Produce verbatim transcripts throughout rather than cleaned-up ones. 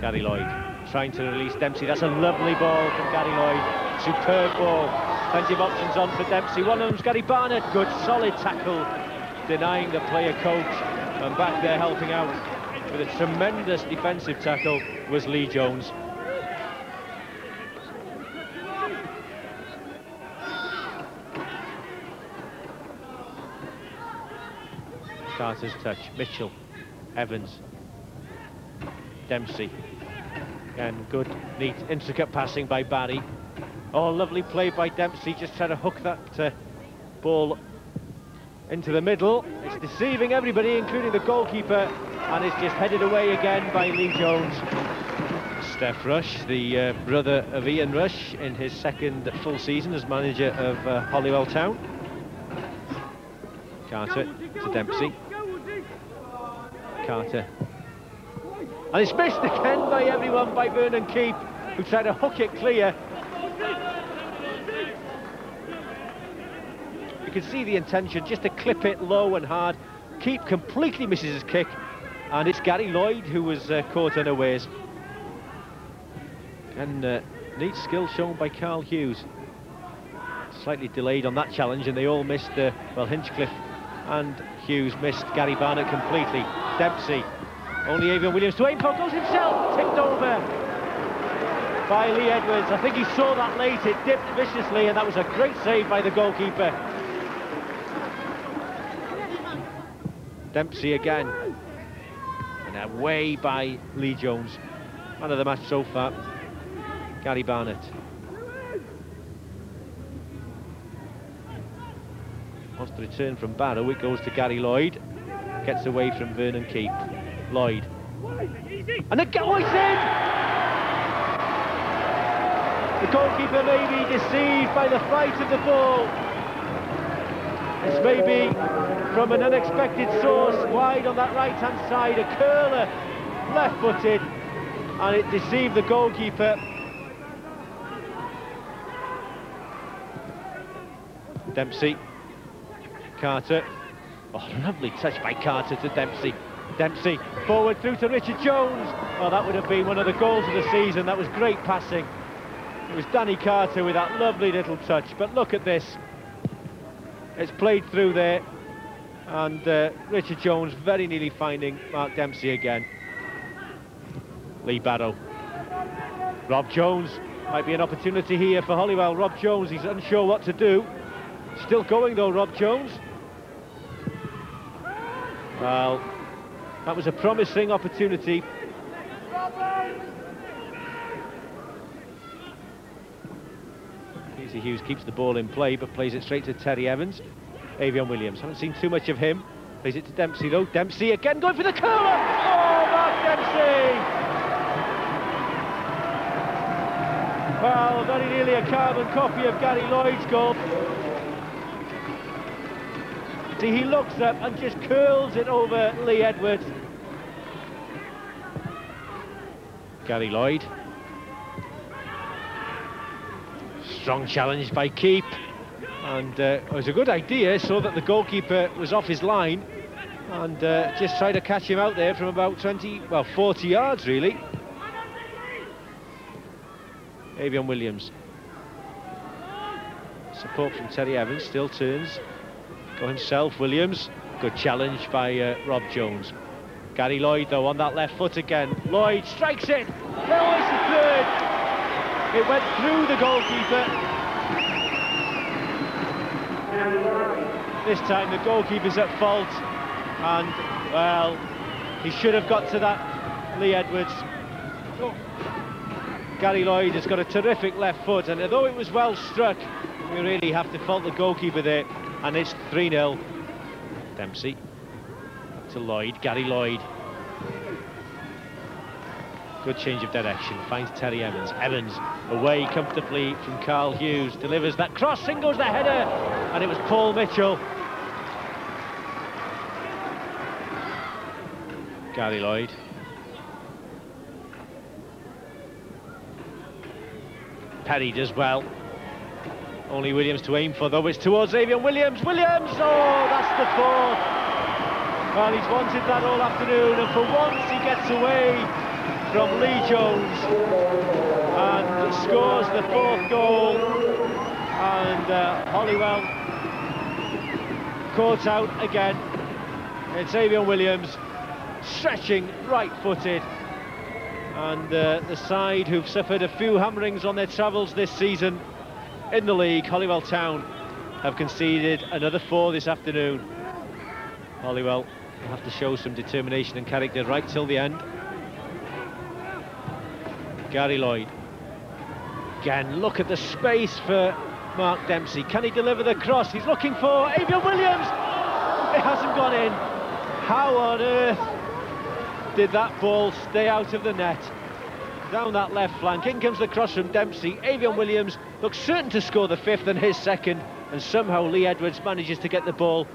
Gary Lloyd trying to release Dempsey. That's a lovely ball from Gary Lloyd. Superb ball. Plenty of options on for Dempsey. One of them's Gary Barnett. Good, solid tackle, denying the player coach. And back there helping out with a tremendous defensive tackle was Lee Jones. Carter's touch. Mitchell, Evans, Dempsey. Again, good, neat, intricate passing by Barry. Oh, lovely play by Dempsey, just trying to hook that uh, ball into the middle. It's deceiving everybody, including the goalkeeper, and it's just headed away again by Lee Jones. Steph Rush, the uh, brother of Ian Rush, in his second full season as manager of uh, Holywell Town. Carter to Dempsey. Carter. And it's missed again by everyone, by Vernon Keep, who tried to hook it clear. You can see the intention, just to clip it low and hard. Keep completely misses his kick, and it's Gary Lloyd who was uh, caught unawares. And uh, neat skill shown by Carl Hughes. Slightly delayed on that challenge, and they all missed, uh, well, Hinchcliffe and Hughes missed Gary Barnett completely. Dempsey, only Eifion Williams to aim for, goes himself, tipped over by Lee Edwards. I think he saw that late, it dipped viciously, and that was a great save by the goalkeeper. Dempsey again, and away by Lee Jones. Man of the match so far, Gary Barnett. Wants to return from Barrow, it goes to Gary Lloyd. Gets away from Vernon Keep. Lloyd. And the goal is in! The goalkeeper may be deceived by the fright of the ball. This may be from an unexpected source, wide on that right-hand side, a curler, left-footed, and it deceived the goalkeeper. Dempsey. Carter. Oh, lovely touch by Carter to Dempsey. Dempsey forward through to Richard Jones. Well, that would have been one of the goals of the season. That was great passing. It was Danny Carter with that lovely little touch. But look at this. It's played through there. And uh, Richard Jones very nearly finding Mark Dempsey again. Lee Barrow. Rob Jones. Might be an opportunity here for Holywell. Rob Jones, he's unsure what to do. Still going though, Rob Jones. Well, that was a promising opportunity. Casey Hughes keeps the ball in play, but plays it straight to Terry Evans. Eifion Williams, haven't seen too much of him. Plays it to Dempsey though. Dempsey again going for the curler. Oh, Mark Dempsey! Well, very nearly a carbon copy of Gary Lloyd's goal. He looks up and just curls it over Lee Edwards. Gary Lloyd. Strong challenge by Keep. And uh, it was a good idea, so that the goalkeeper was off his line. And uh, just tried to catch him out there from about twenty, well, forty yards, really. Eifion Williams. Support from Terry Evans, still turns. For himself, Williams. Good challenge by uh, Rob Jones. Gary Lloyd, though, on that left foot again. Lloyd strikes it. Oh, it's the third. It went through the goalkeeper. This time the goalkeeper's at fault. And, well, he should have got to that, Lee Edwards. Oh. Gary Lloyd has got a terrific left foot. And although it was well struck, we really have to fault the goalkeeper there. And it's three nil. Dempsey to Lloyd, Gary Lloyd. Good change of direction, finds Terry Evans. Evans away comfortably from Carl Hughes, delivers that cross, in goes the header, and it was Paul Mitchell. Gary Lloyd. Perry does well. Only Williams to aim for, though. It's towards Eifion Williams. Williams! Oh, that's the fourth. Well, he's wanted that all afternoon, and for once he gets away from Lee Jones and scores the fourth goal, and uh, Holywell courts out again. It's Eifion Williams stretching right-footed, and uh, the side who've suffered a few hammerings on their travels this season in the league, Holywell Town, have conceded another four this afternoon. Holywell will have to show some determination and character right till the end. Gary Lloyd. Again, look at the space for Mark Dempsey. Can he deliver the cross? He's looking for Eifion Williams. It hasn't gone in. How on earth did that ball stay out of the net? Down that left flank, in comes the cross from Dempsey. Eifion Williams looks certain to score the fifth and his second, and somehow Lee Edwards manages to get the ball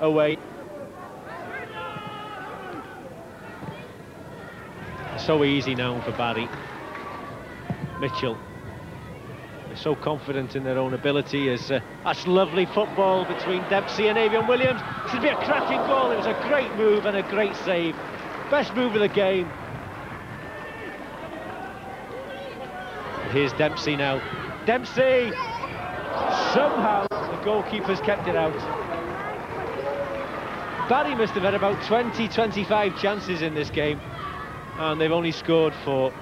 away. So easy now for Barry Mitchell. They're so confident in their own ability. As uh, that's lovely football between Dempsey and Eifion Williams. This would be a cracking goal. It was a great move and a great save. Best move of the game. Here's Dempsey now. Dempsey! Somehow the goalkeeper's kept it out. Barry must have had about twenty, twenty-five chances in this game, and they've only scored four.